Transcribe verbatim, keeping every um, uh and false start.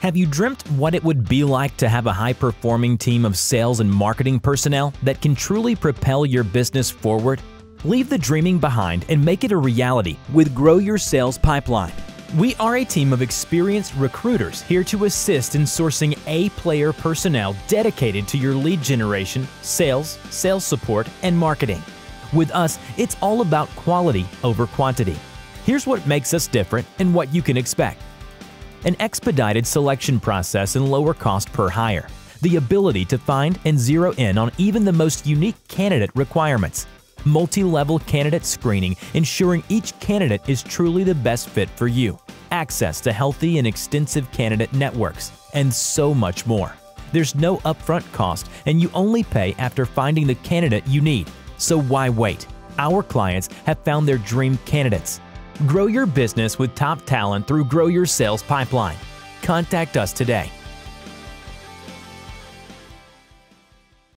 Have you dreamt what it would be like to have a high-performing team of sales and marketing personnel that can truly propel your business forward? Leave the dreaming behind and make it a reality with Grow Your Sales Pipeline. We are a team of experienced recruiters here to assist in sourcing A-player personnel dedicated to your lead generation, sales, sales support, and marketing. With us, it's all about quality over quantity. Here's what makes us different and what you can expect. An expedited selection process and lower cost per hire. The ability to find and zero in on even the most unique candidate requirements. Multi-level candidate screening, ensuring each candidate is truly the best fit for you. Access to healthy and extensive candidate networks, and so much more. There's no upfront cost, and you only pay after finding the candidate you need. So why wait? Our clients have found their dream candidates. Grow your business with top talent through Grow Your Sales Pipeline. Contact us today.